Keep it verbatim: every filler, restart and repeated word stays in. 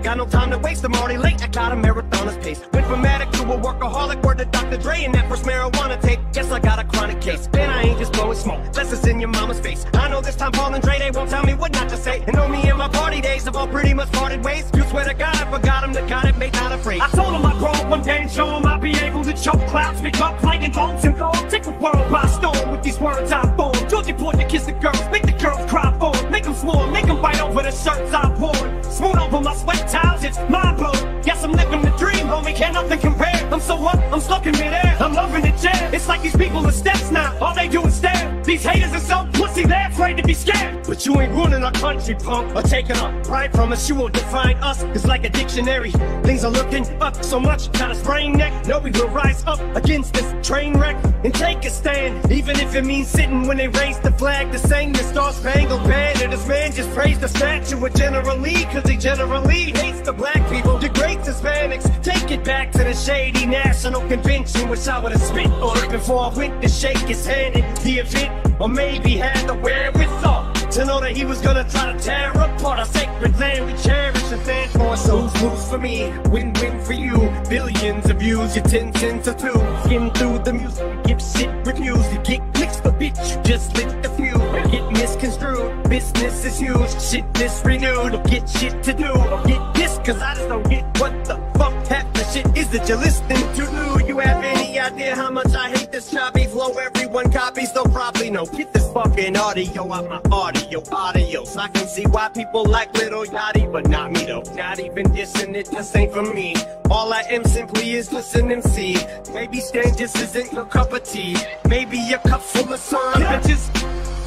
Got no time to waste, I'm already late, I got a marathoner's pace. Went from addict to a workaholic, word to Doctor Dre, and that first marijuana tape, guess I got a chronic case. Man, I ain't just blowing smoke, unless it's in your mama's face. I know this time Paul and Dre, they won't tell me what not to say. And know me and my party days have all pretty much parted ways. You swear to God I forgot him, the God it made not afraid. I told him I broke one day and show him I'd be able to choke clouds, pick up like an old and gold. Take the world by storm with these words I form. George, you point to kiss the girls, make the girls cry for them. Make them swarm, make them bite over the shirts I've worn. Smooth over my sweat towels, it's mind blowing. Yes, I'm living the dream, homie, can't nothing compare. I'm so up, I'm stuck in midair, I'm loving the jam. It's like these people are steps now, all they do is stare. These haters are so pussy, they're afraid to be scared. But you ain't ruining our country, punk, or taking our pride from us. You will define us, it's like a dictionary. Things are looking up so much, got a sprained neck. No, we will rise up against this train wreck and take a stand, even if it means sitting when they raise the flag. To sing the Star-Spangled Banner, this man just praised the statue of General Lee, cause he generally hates the black people, degrades Hispanics. Take it back to the Shady National Convention, which I would've spit on it before I went to shake his hand at the event, or maybe had the wherewithal to know that he was gonna try to tear apart our sacred land we cherish and stand for. So lose, lose for me, win-win for you. Billions of views, your ten cents or two. Skim through the music, give shit reviews. You get clicks, but bitch, you just lit the fuse. Get misconstrued, business is huge. Shit this renewed, don't get shit to do. Don't get this, cause I just don't get what the fuck half the shit is that you're listening to. Do you have any idea how much I hate this choppy flow? Everyone copies, they'll probably know. Get this fucking audio out my audio. Your audios, I can see why people like Little Yachty, but not me though. Not even dissing, it just ain't for me. All I am simply is just an M C. Maybe Stan just isn't your cup of tea. Maybe your cup full of sun, yeah. But just